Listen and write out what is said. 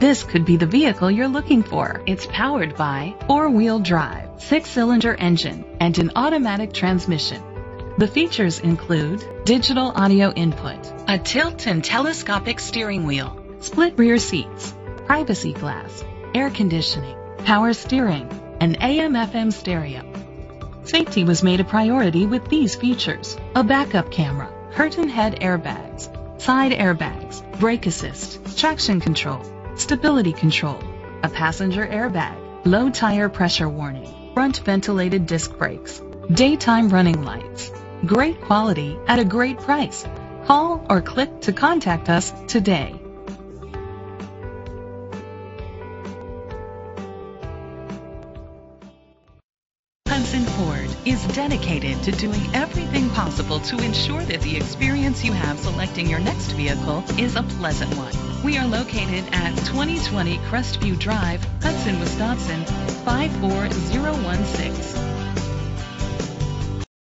This could be the vehicle you're looking for. It's powered by four-wheel drive, six-cylinder engine, and an automatic transmission. The features include digital audio input, a tilt and telescopic steering wheel, split rear seats, privacy glass, air conditioning, power steering, and AM/FM stereo. Safety was made a priority with these features: a backup camera, curtain head airbags, side airbags, brake assist, traction control, stability control, a passenger airbag, low tire pressure warning, front ventilated disc brakes, daytime running lights. Great quality at a great price. Call or click to contact us today. Hudson Ford is dedicated to doing everything possible to ensure that the experience you have selecting your next vehicle is a pleasant one. We are located at 2020 Crestview Drive, Hudson, Wisconsin, 54016.